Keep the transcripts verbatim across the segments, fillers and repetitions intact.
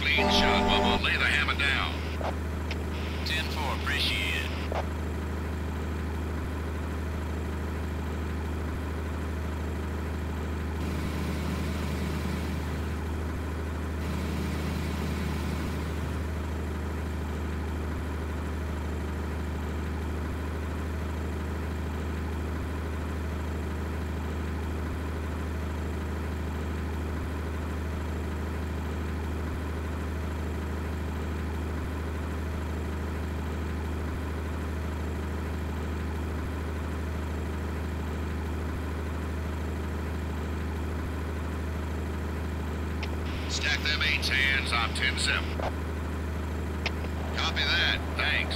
clean shot, Bubba. Lay the hammer down. ten four, appreciate it. Stack them eights hands, I'm ten seven. Copy that, thanks.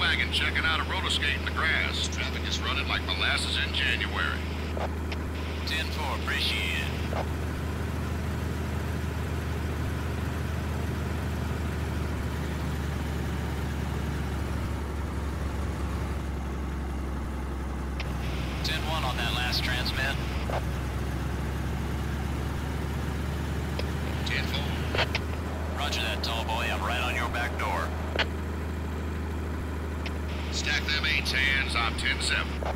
Wagon checking out a roller skate in the grass. Traffic is running like molasses in January. ten four, appreciate it. ten one on that last transmit. ten four. Roger that, tall boy. I'm right on your back door. Stack them eights hands, I'm ten seven.